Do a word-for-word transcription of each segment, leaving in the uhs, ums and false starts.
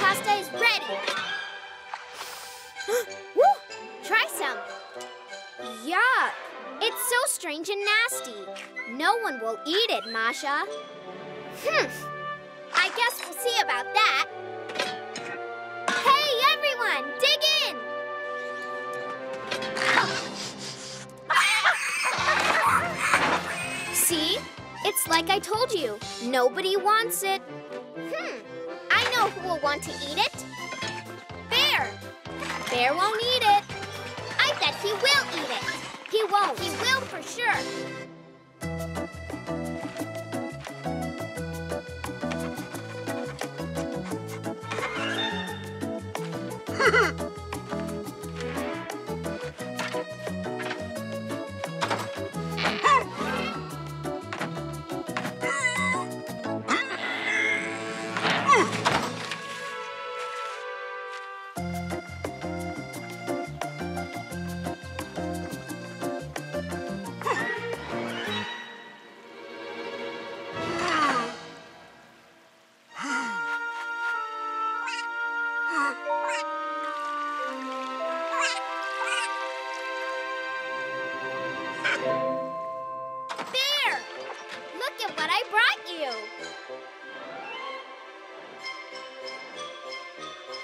Pasta is ready. Woo! Try some. Yuck! It's so strange and nasty. No one will eat it, Masha. Hmm. I guess we'll see about that. Hey, everyone! Dig in! See? It's like I told you. Nobody wants it. Hmm. I know who will want to eat it. Bear. Bear won't eat it. I bet he will eat it. He won't. He will for sure.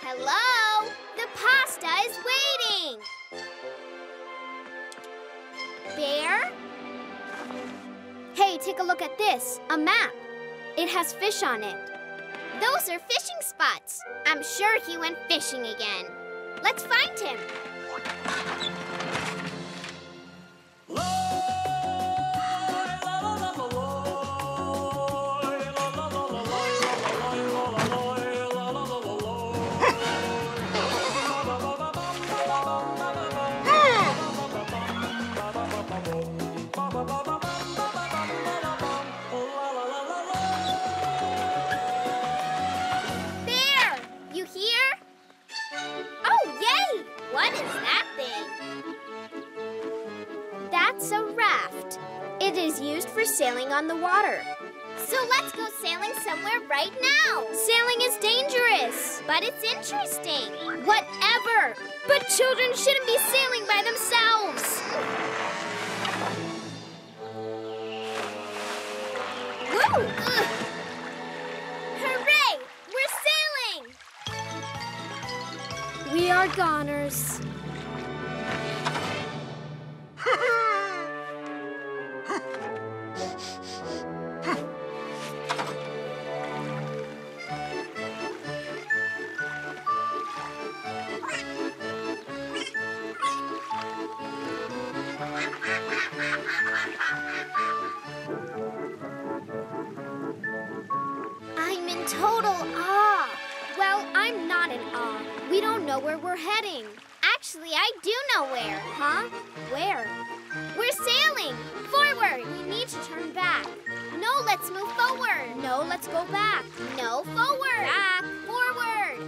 Hello? The pasta is waiting. Bear? Hey, take a look at this, a map. It has fish on it. Those are fishing spots. I'm sure he went fishing again. Let's find him. Sailing on the water. So let's go sailing somewhere right now. Sailing is dangerous, but it's interesting. Whatever. But children shouldn't be sailing by themselves. Woo! Ugh. Hooray! We're sailing! We are goners. I'm in total awe. Well, I'm not in awe. We don't know where we're heading. Actually, I do know where. Huh? Where? We're sailing. Forward. We need to turn back. No, let's move forward. No, let's go back. No, forward. Back. Forward.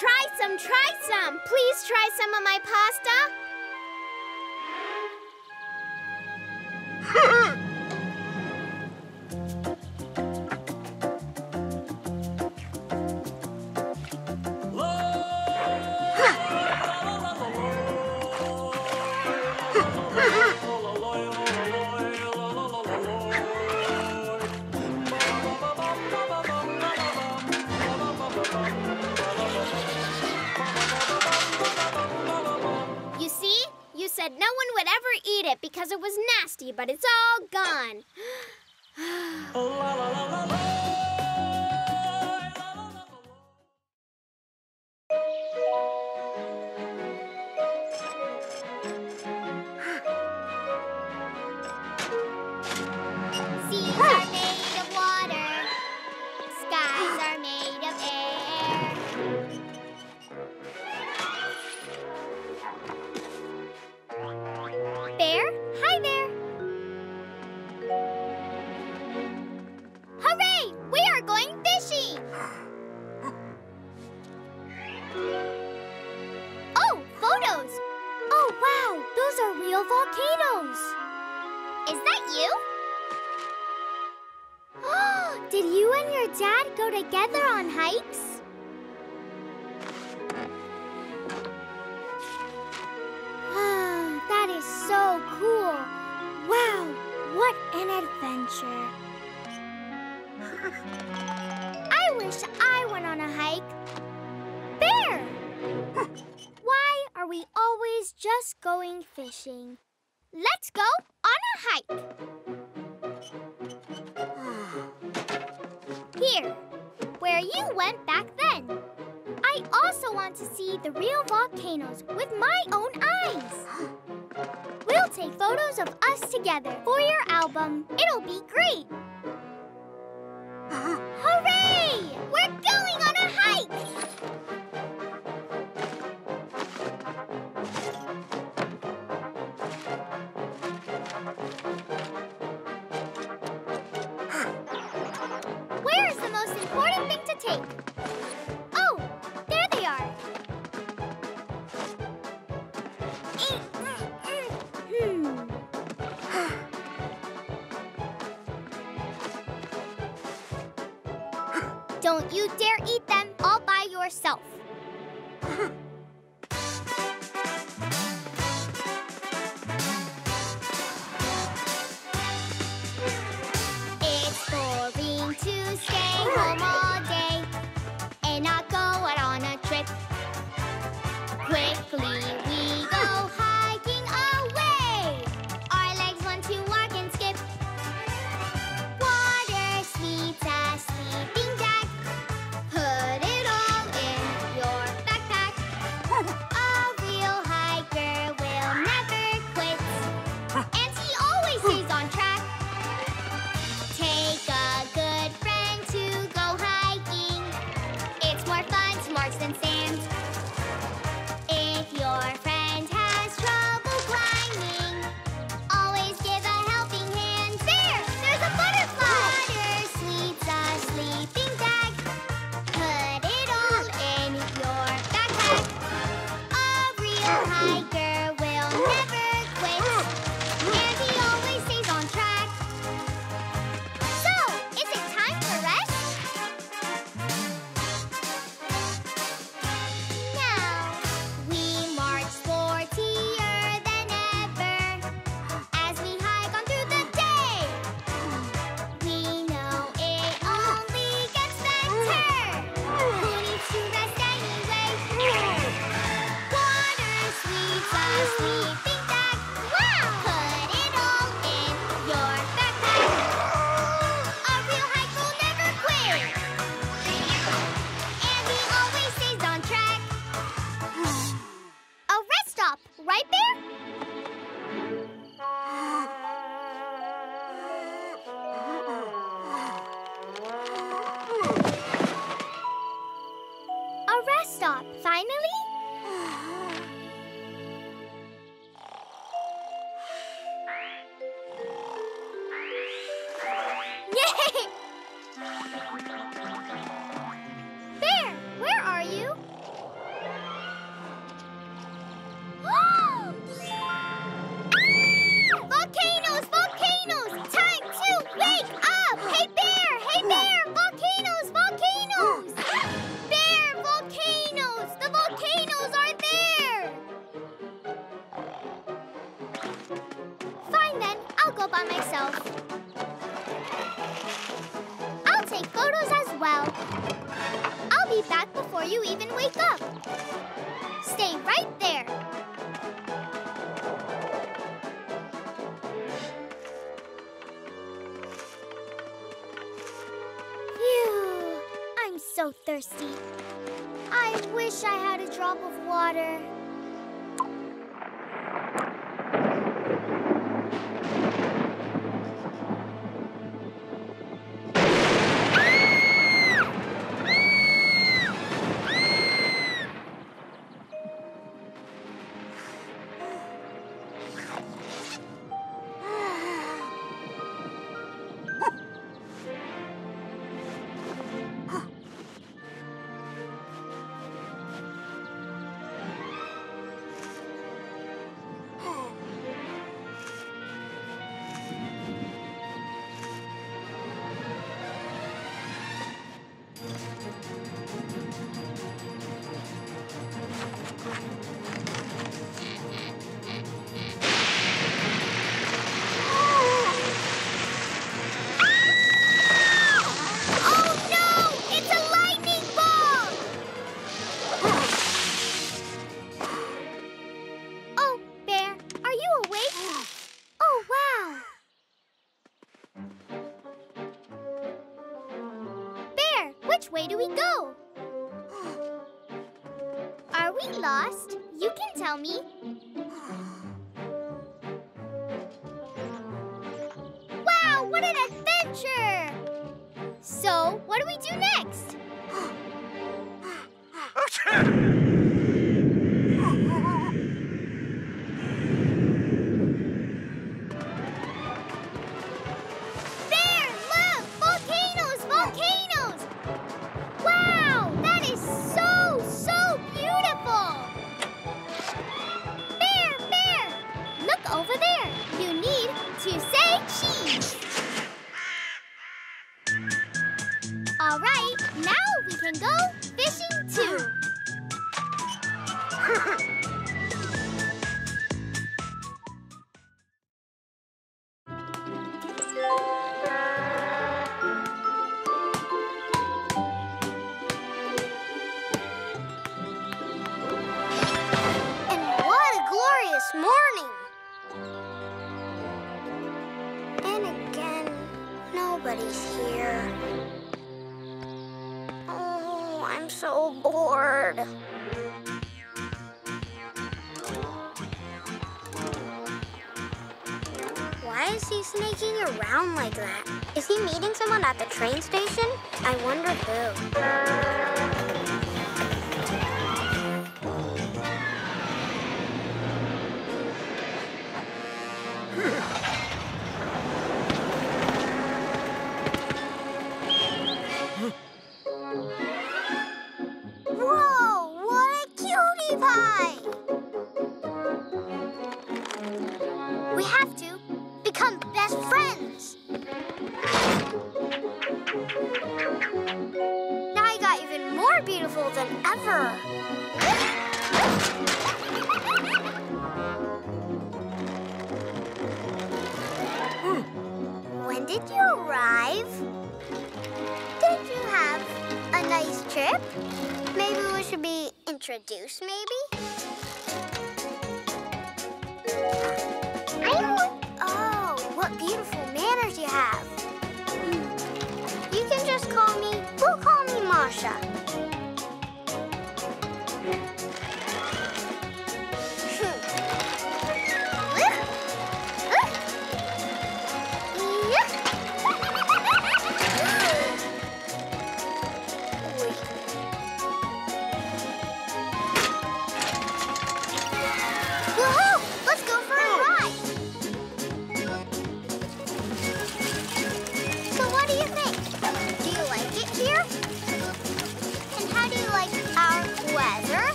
Try some, try some. Please try some of my pasta. Because it was nasty, but it's all gone. Seas are made of water. Skies are made of air. Volcanoes! Is that you? Oh, did you and your dad go together on hikes? Oh, that is so cool. Wow, what an adventure. I wish I went on a hike. Bear! Why are we always just going fishing? Let's go on a hike. Here, where you went back then. I also want to see the real volcanoes with my own eyes. We'll take photos of us together for your album. It'll be great. Hooray! We're going on a hike! Don't you dare eat them all by yourself. It's boring to stay home all day and not go out on a trip. Quickly we go hiking away. Our legs want to walk and skip. Water sweets us. Put it all in your be back before you even wake up. Stay right there. Phew! I'm so thirsty. I wish I had a drop of water. At the train station? I wonder who. Whoa! What a cutie pie! We have to become best friends! Than ever. When did you arrive? Did you have a nice trip? Maybe we should be introduced, maybe? Oh, what beautiful manners you have. You can just call me, we'll call me Masha.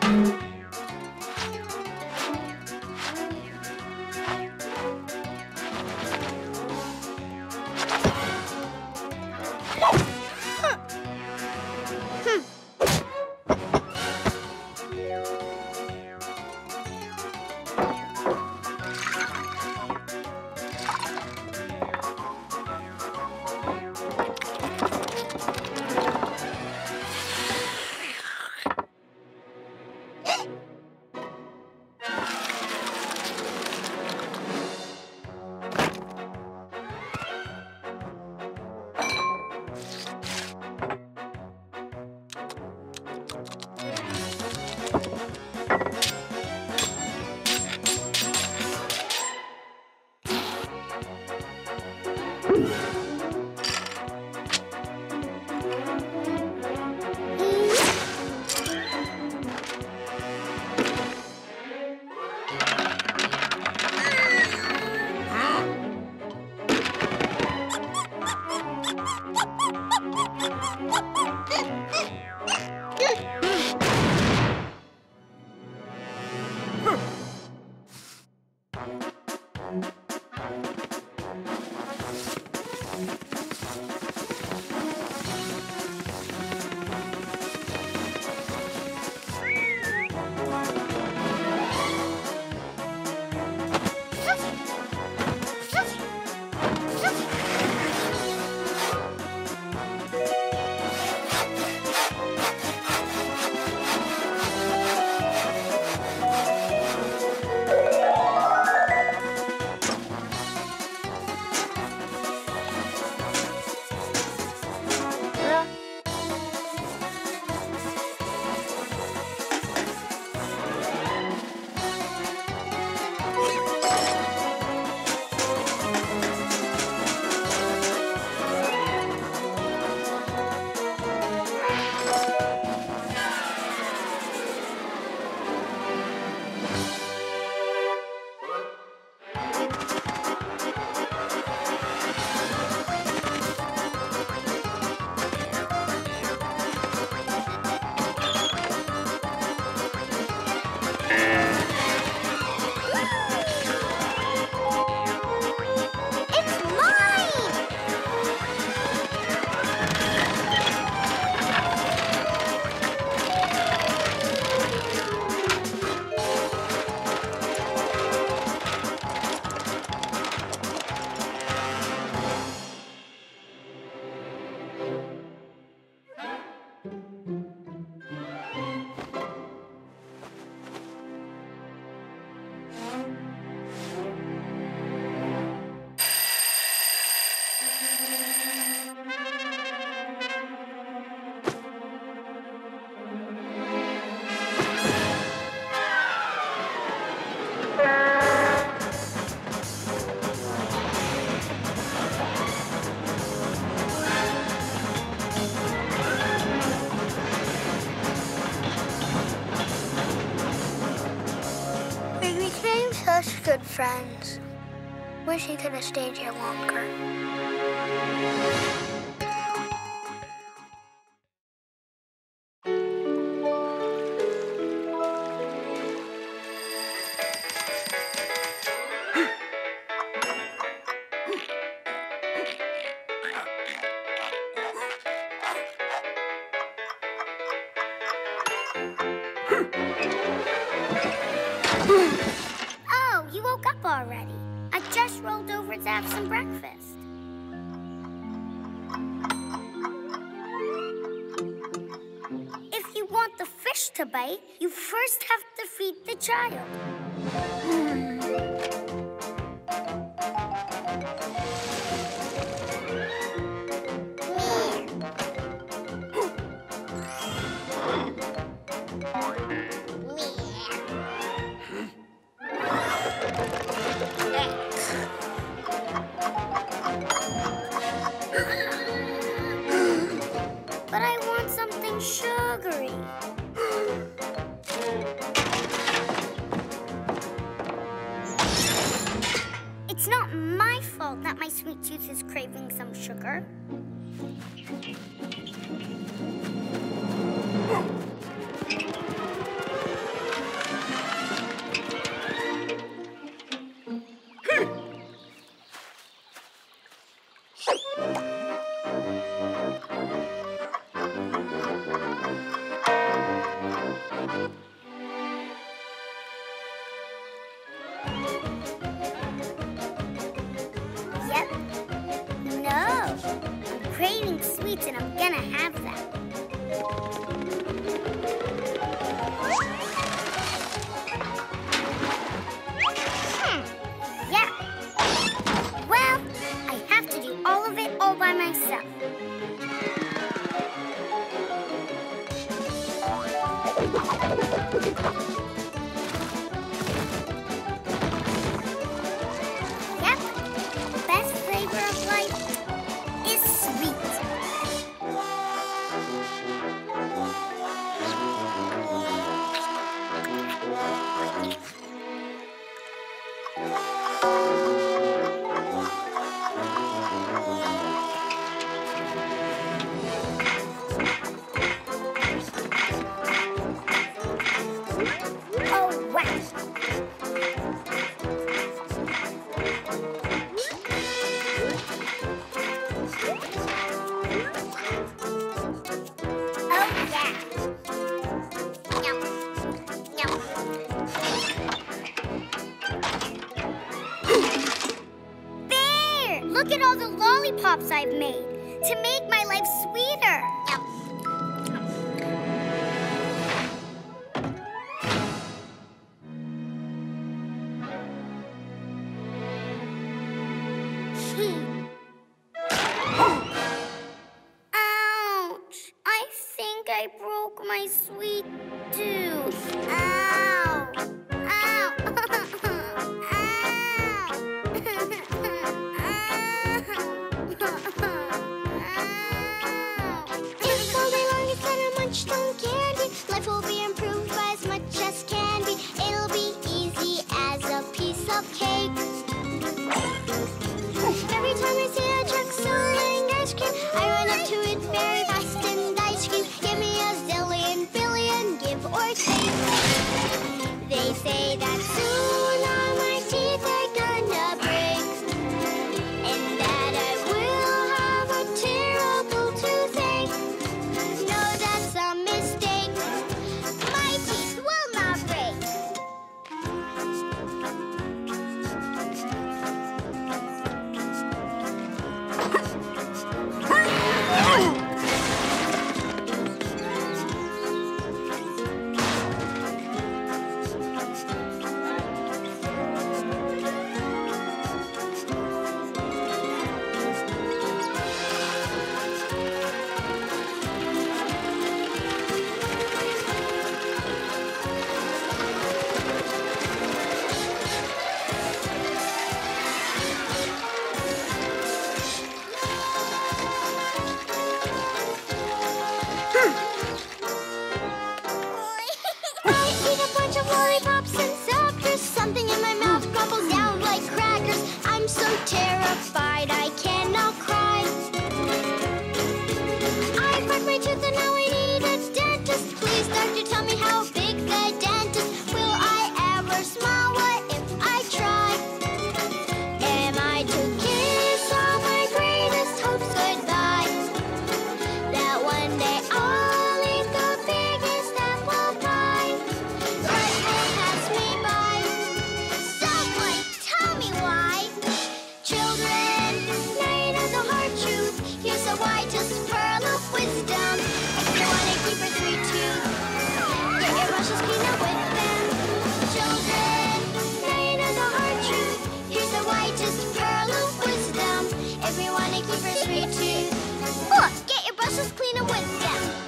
Thank you. such good friends. Wish he could have stayed here longer. Oh, you woke up already. I just rolled over to have some breakfast. If you want the fish to bite, you first have to feed the child. I've made to make my life sweeter. Ouch! I think I broke my sweet tooth. Ow! Ow! terrified, I cannot cry. I cracked my tooth and now I need a dentist. Please, doctor, tell me how big the dent is. Will I ever smile? What if I try? Am I to kiss all my greatest hopes goodbye? That one day I'll eat the biggest apple pie. Life will pass me by. Someone tell me why. Children, now you know the hard truth. Here's a why, just a pearl of wisdom. If you want to keep her three tooth, get your brushes clean up with them. Children, now you know the hard truth. Here's a why, just a pearl of wisdom. If you want to keep her three tooth, look, get your brushes clean up with them. Yep,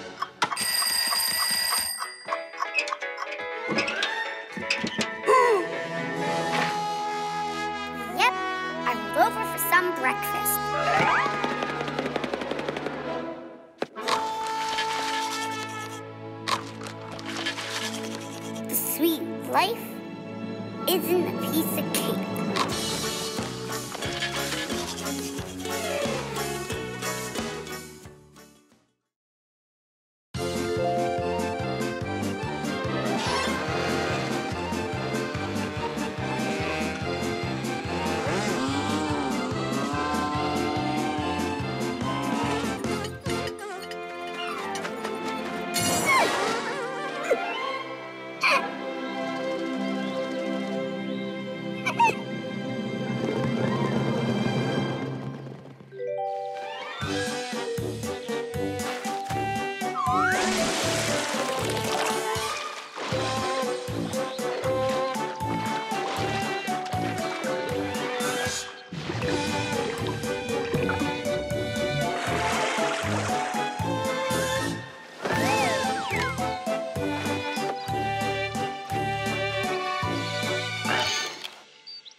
I rolled over for some breakfast. The sweet life isn't a piece of cake.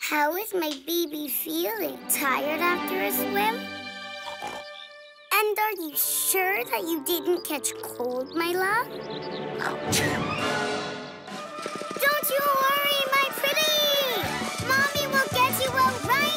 How is my baby feeling? Tired after a swim? And are you sure that you didn't catch cold, my love? Don't you worry, my pretty! Mommy will get you well right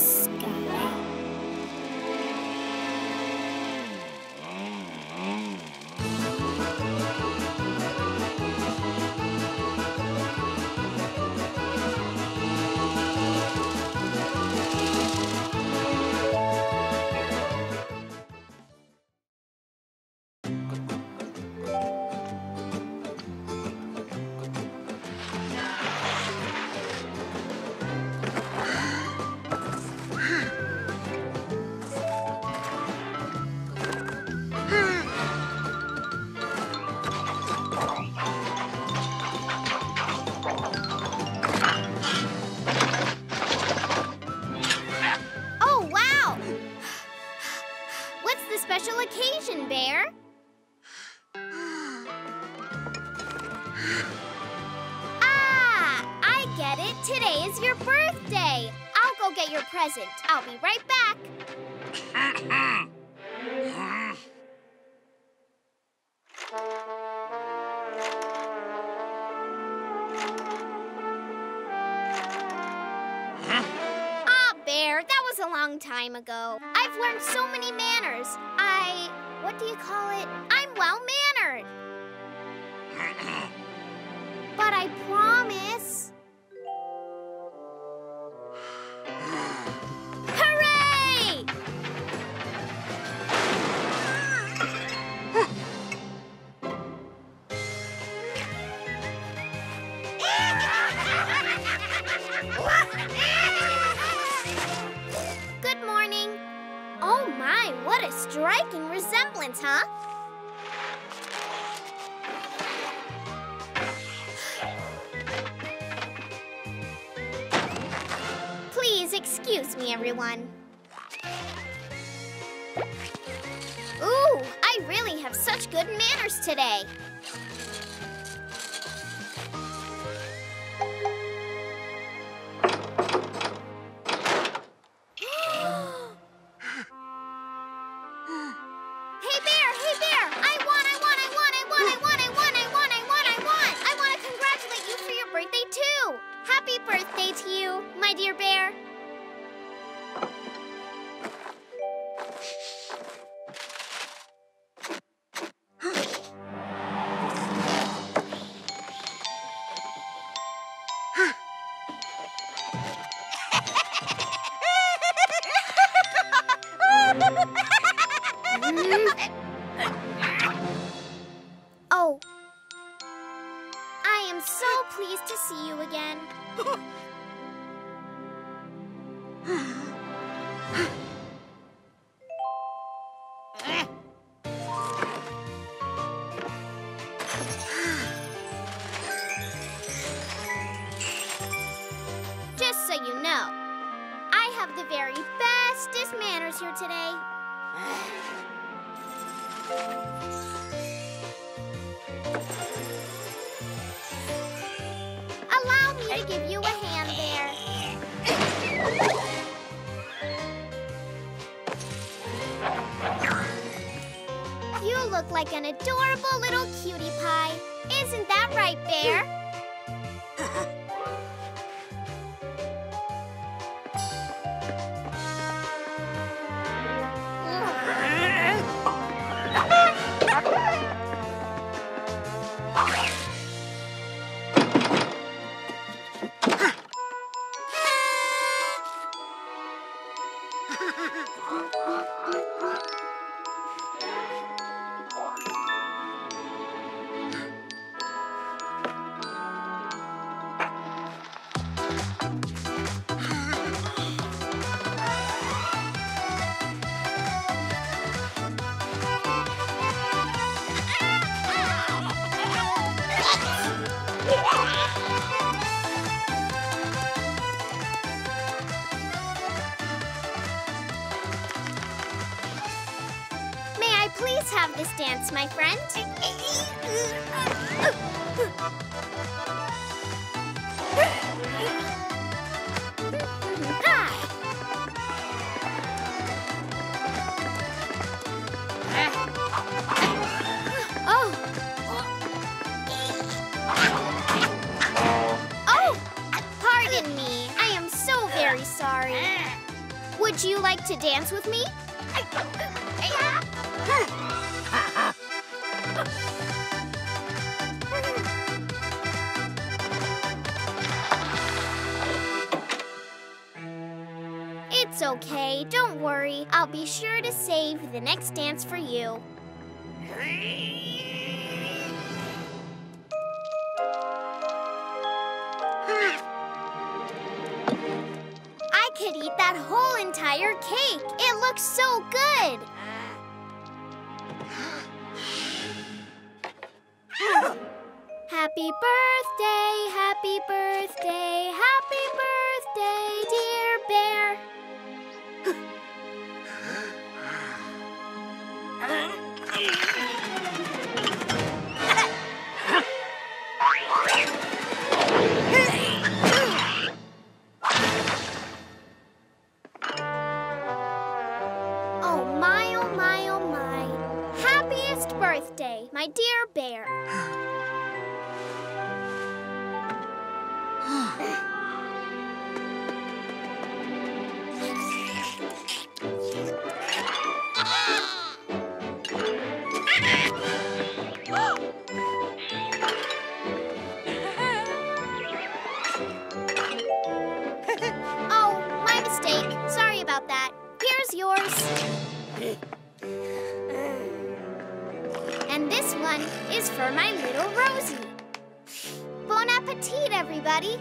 sky. I'll be right back. Ah, Bear, that was a long time ago. I've learned so many manners. I... what do you call it? I'm well-mannered. But I promise... Striking resemblance, huh? Please excuse me, everyone. Ooh, I really have such good manners today. Like an adorable little cutie pie. Isn't that right, Bear? Dance, my friend. Oh. Oh, pardon me. I am so very sorry. Would you like to dance with me? It's okay, don't worry. I'll be sure to save the next dance for you. I could eat that whole entire cake. It looks so good. Happy birthday, happy birthday, happy birthday, dear bear. Oh my, oh my, oh my. Happiest birthday, my dear bear. And this one is for my little Rosie. Bon appetit, everybody.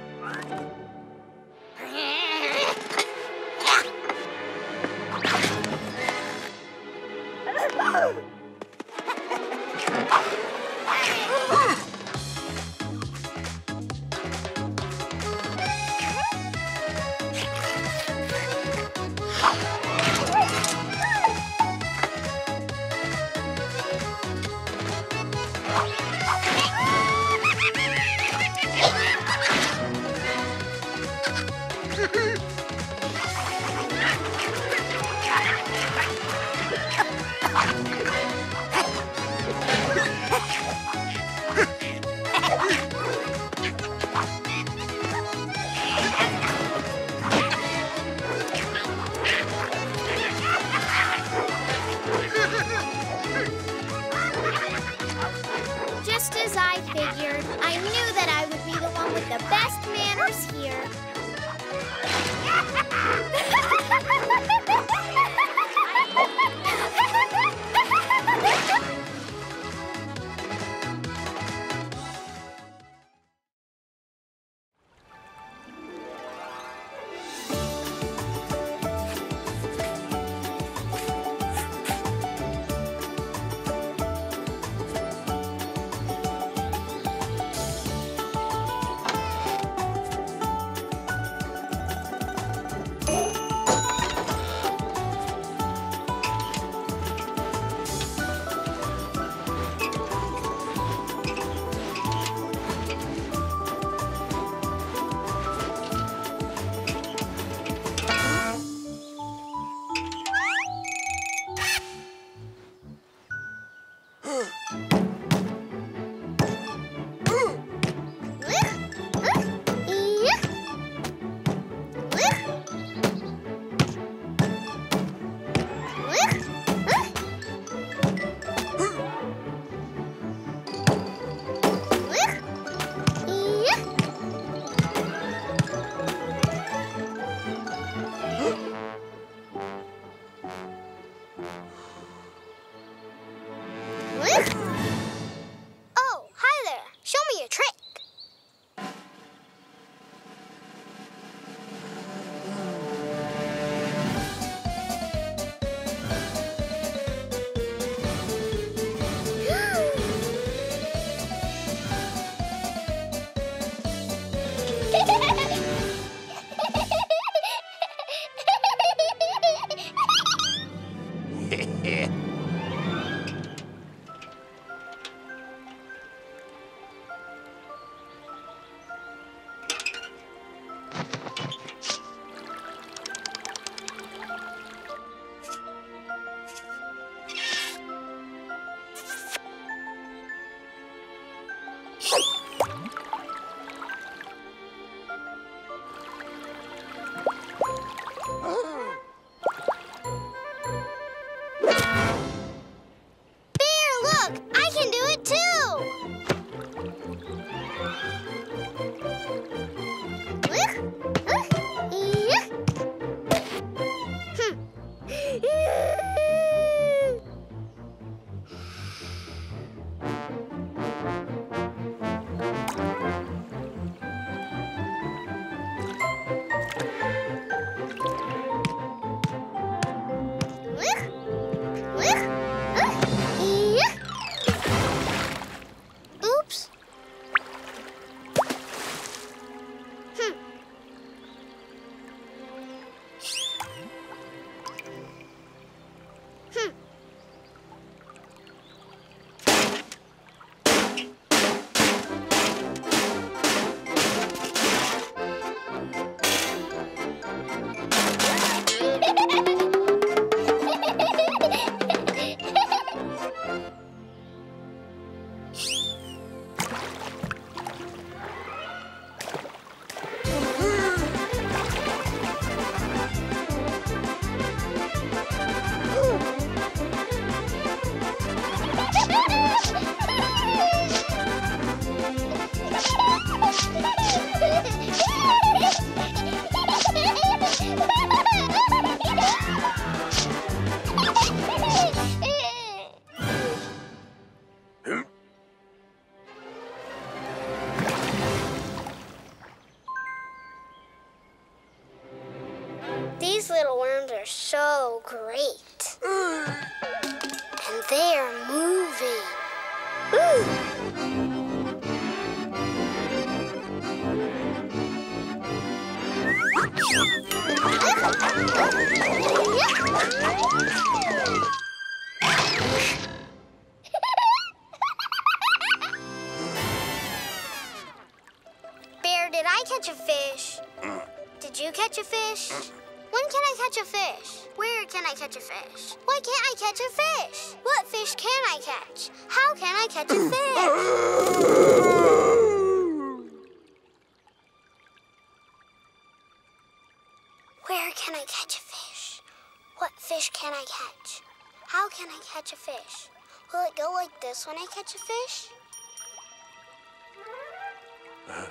These little worms are so great. Mm. And they are moving. Ooh. Bear, did I catch a fish? Mm. Did you catch a fish? Mm. When can I catch a fish? Where can I catch a fish? Why can't I catch a fish? What fish can I catch? How can I catch a fish? Where can I catch a fish? What fish can I catch? How can I catch a fish? Will it go like this when I catch a fish? Uh-huh.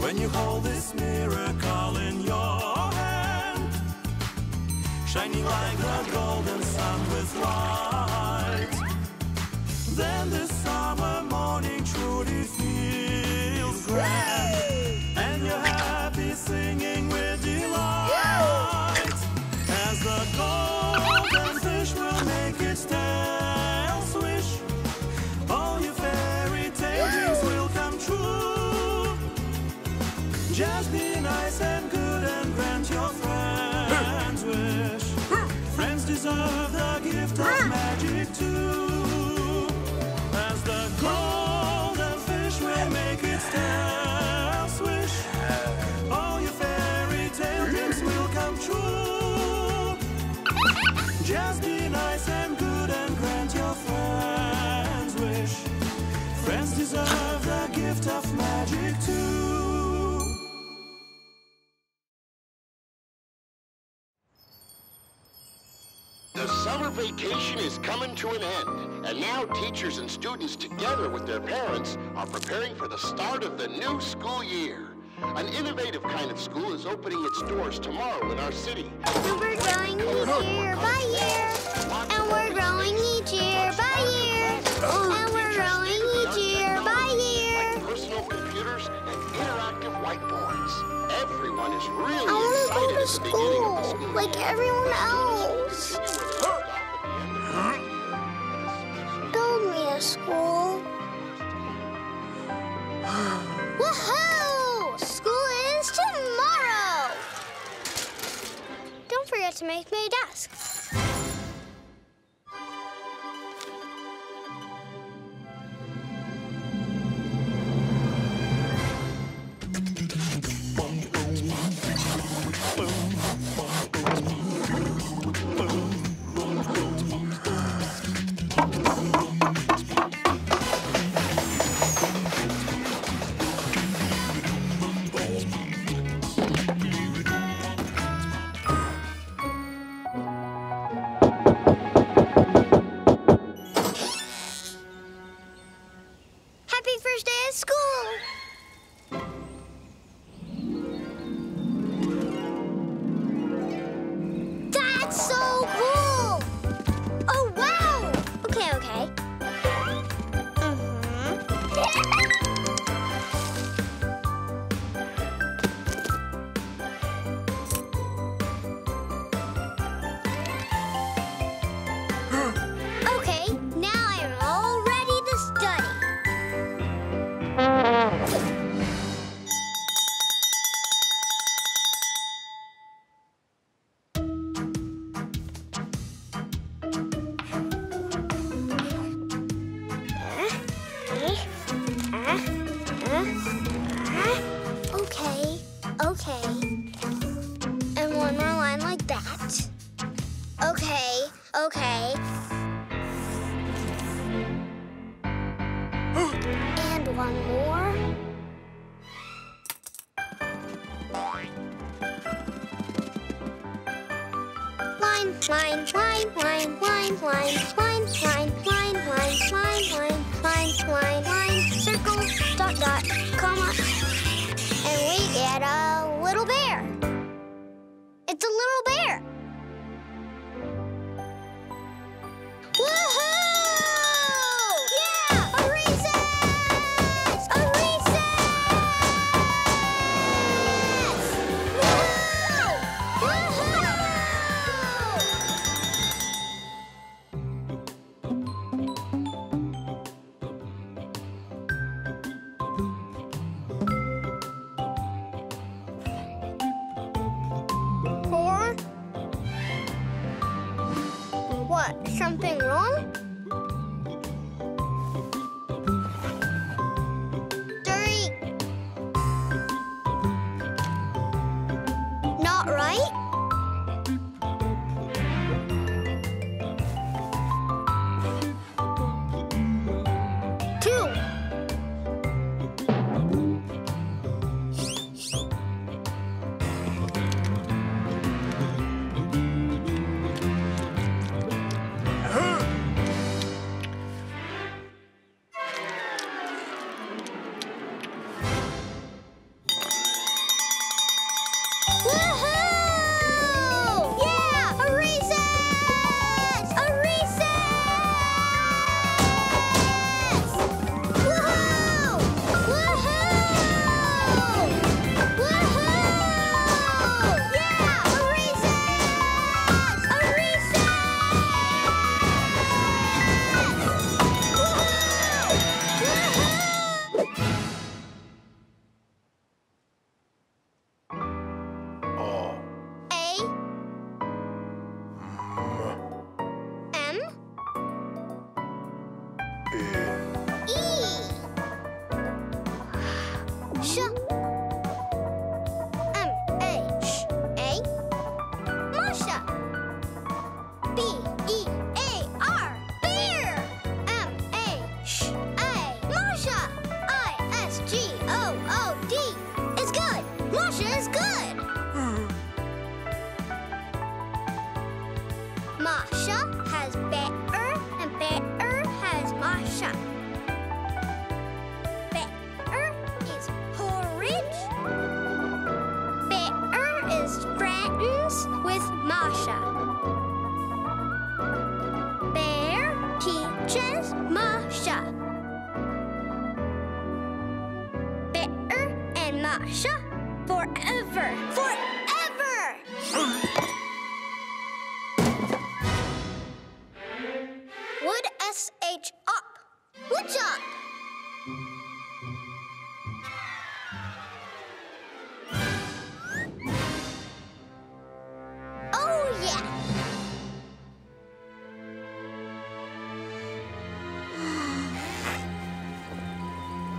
When you hold this miracle in your hand, shining like the golden sun with light, then this summer morning truly feels grand, and you're happy singing with delight, as the golden fish will make its tail swish, all your fairy tale dreams will come true. Just be nice and good and grant your friend's wish. Friends deserve the gift of magic too. As the golden fish will make its tail swish, all your fairy tale dreams will come true. Just be nice and good and grant your friend's wish. Friends deserve the gift of magic too. Vacation is coming to an end, and now teachers and students together with their parents are preparing for the start of the new school year. An innovative kind of school is opening its doors tomorrow in our city. And we're growing each year by year. And we're growing each year by year. And we're growing each year by year. Like personal computers and interactive whiteboards. Everyone is really excited at the beginning of the school. Like everyone else. School. Woohoo! School is tomorrow! Don't forget to make my desk. Line. climb, climb, climb, climb, climb, climb, climb, climb, climb, climb, climb, climb, climb, circle, dot, dot, comma, and we get a little bear. It's a little bear. Woohoo! Something wrong? Three. Not right? Two.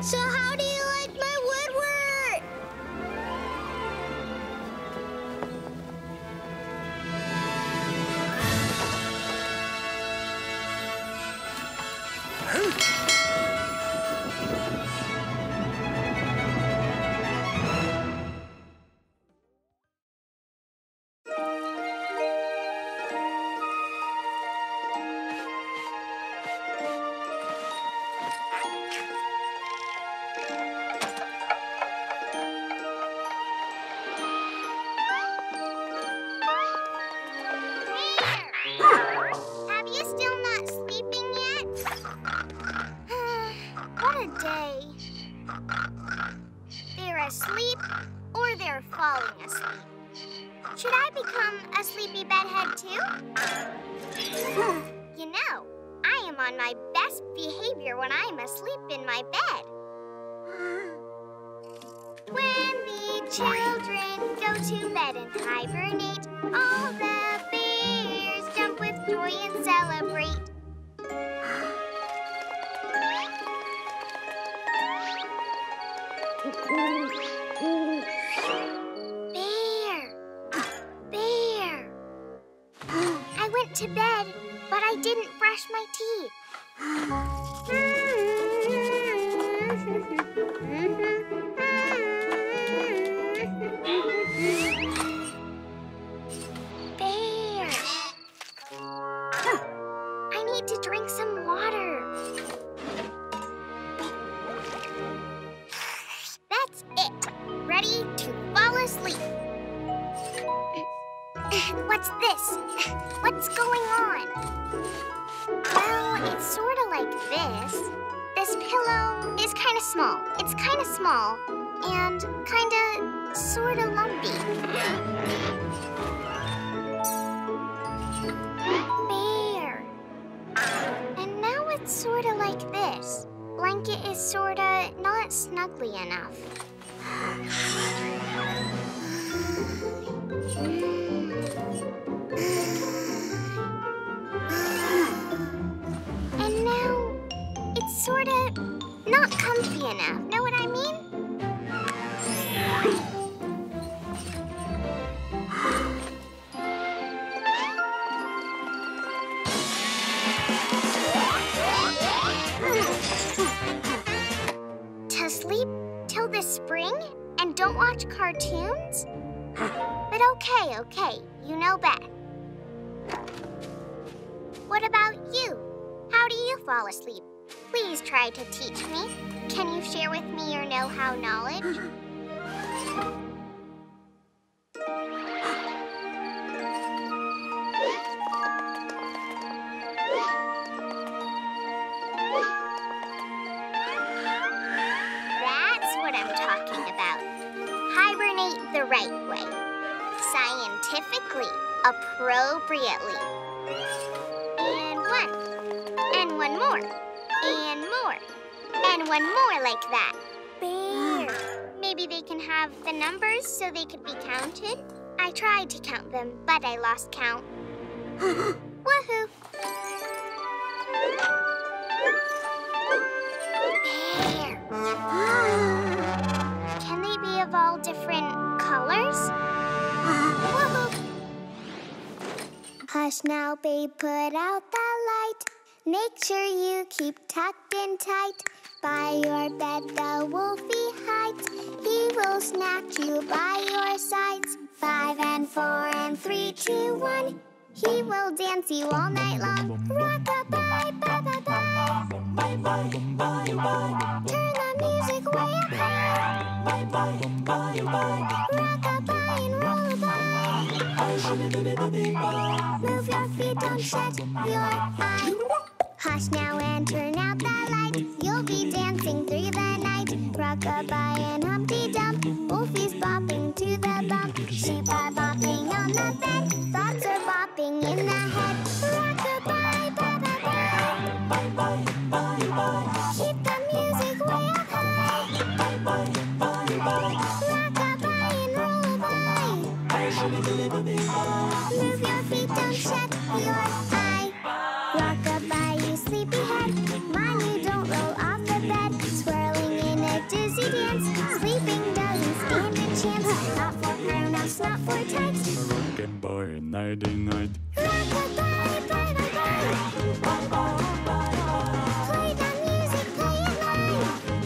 So how do you like my woodwork? going on? Well, it's sort of like this. This pillow is kind of small. It's kind of small and kind of sort of lumpy. Bear. And now it's sort of like this. Blanket is sort of not snugly enough. And now it's sort of not comfy enough. Know what I mean? To sleep till the spring and don't watch cartoons? But okay, okay, you know best. What about you? How do you fall asleep? Please try to teach me. Can you share with me your know-how knowledge? That's what I'm talking about. Hibernate the right way. Scientifically, appropriately. And one. And one more. And more. And one more like that. Bear. Maybe they can have the numbers so they could be counted? I tried to count them, but I lost count. Woohoo! Bear. Can they be of all different colors? Hush now, babe, put out the light. Make sure you keep tucked in tight. By your bed the wolfie hides. He will snatch you by your sides. Five and four and three, two, one. He will dance you all night long. Rock-a-bye, bye-bye-bye. Bye-bye, bye-bye. Turn the music way up high. Bye-bye, bye-bye. Rock-a-bye and roll-a-bye. Move your feet, don't shut your eye. Hush now and turn out the light. You'll be dancing through the night. Rock-a-bye and Humpty Dump. Wolfie's bopping to the bump. Sheep are bopping on the bed. Thoughts are bopping in the head. Rock-a-bye, bye-bye-bye. Bye-bye, bye-bye. Keep the music way up high. Bye-bye, bye-bye. Move your feet, don't shut your eye. Rock-a-bye, you sleepyhead. Mind you don't roll off the bed. Swirling in a dizzy dance. Sleeping doesn't stand a chance. Not for grown-ups, not for types. Rock-a-bye, nighty night. Rock-a-bye, bye-bye-bye. Bye-bye-bye. Play the music, play it live.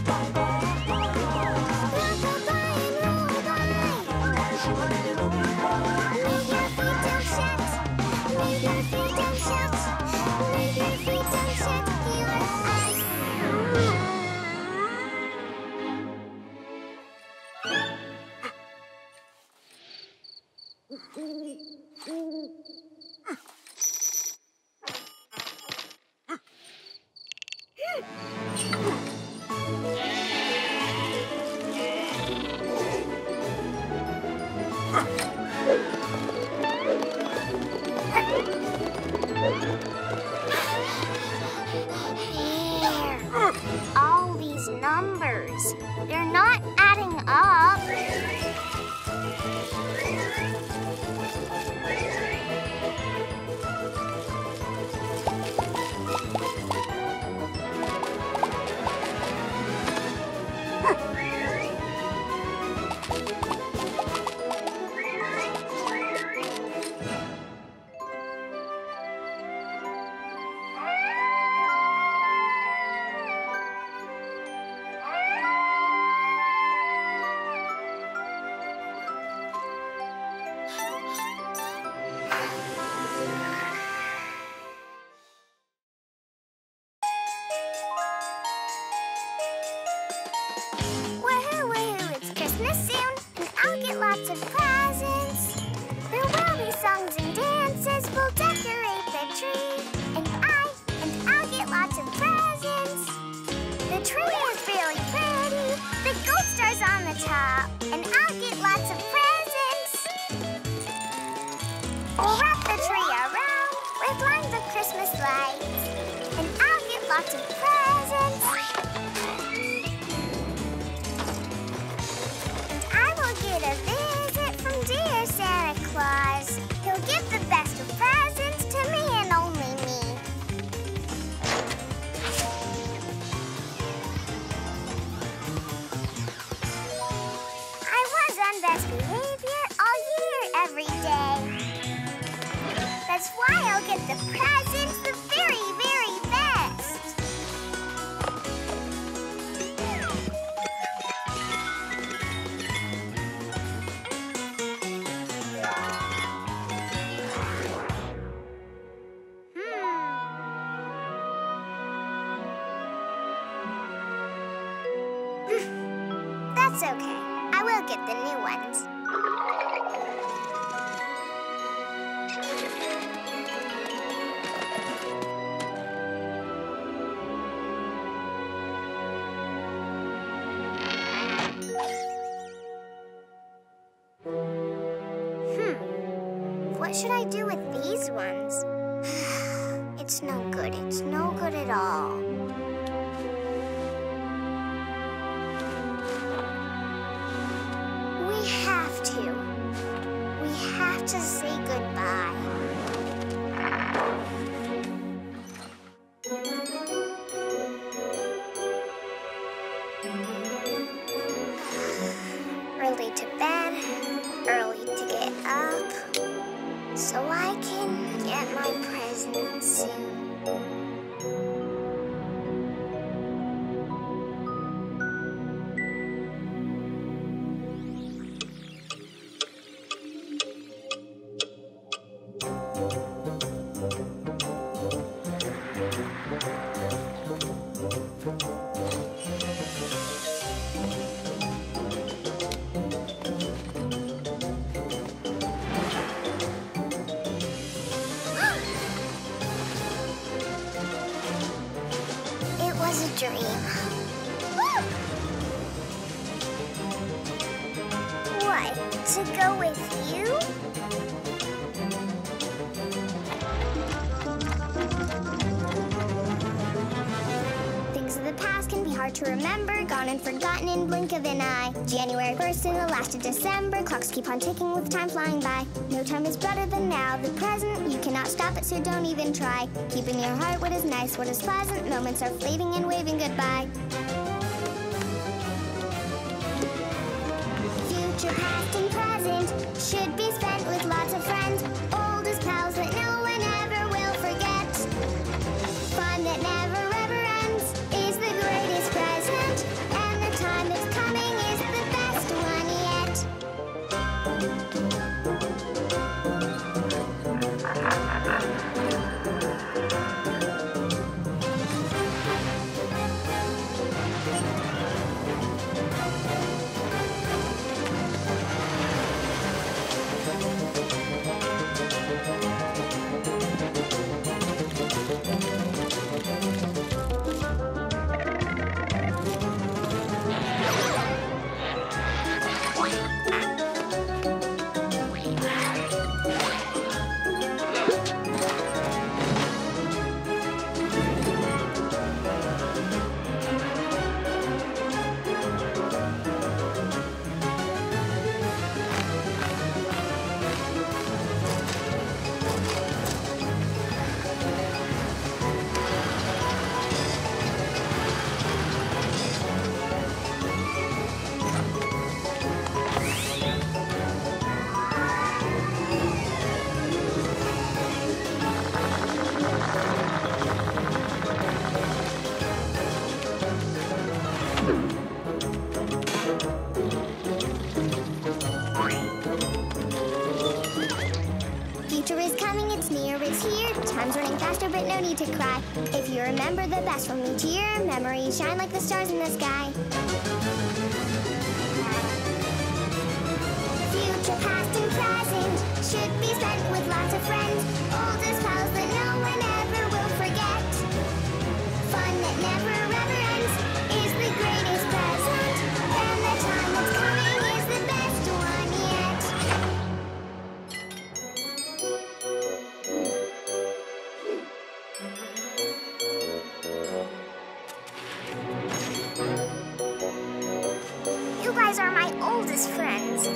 Bye-bye-bye. Rock-a-bye and roll-a-bye. Lots of presents. There will be songs and dances. We'll decorate the lots of presents. I will get a visit from dear Santa Claus. He'll give the best of presents to me and only me. I was on best behavior all year every day. That's why I'll get the presents the very, very best. Hmm. That's okay. I will get the new ones. What should I do with these ones? It's no good. It's no good at all. We have to. We have to say goodbye. Early to bed, early to get up. So I can get my present soon. Dream. Look! What? To go with you? Things of the past can be hard to remember, gone and forgotten in blink of an eye. January first and the last of December, clocks keep on ticking with time flying by. No time is better than now, the present, you cannot stop it, so don't even try. Keep in your heart what is nice, what is pleasant, moments are fleeting and waving goodbye. Future, past, and present should be spent with lots of friends, oldest pals that no one ever will forget. Fun that never ever ends is the greatest present, and the time that's coming is the best one yet. To cry. If you remember the best from each year, memories shine like the stars in the sky. Future, past, and present should be spent with lots of friends, oldest pals that no one ever will forget. Fun that never ever ends is the greatest present, and the time that's coming is the best one yet. Thank you. guys are my oldest friends,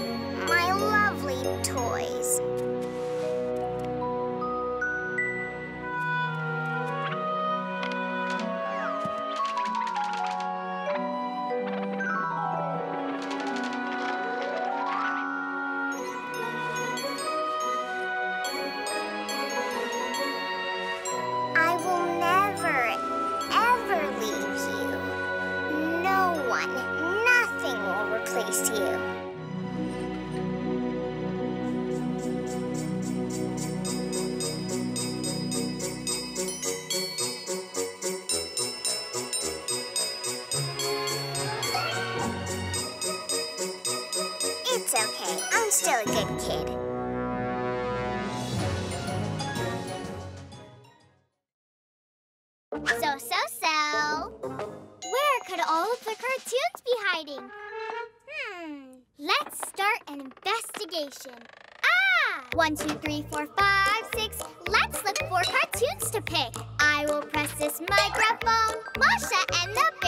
my lovely toys. One, two, three, four, five, six. Let's look for cartoons to pick. I will press this microphone. Masha and the Bear.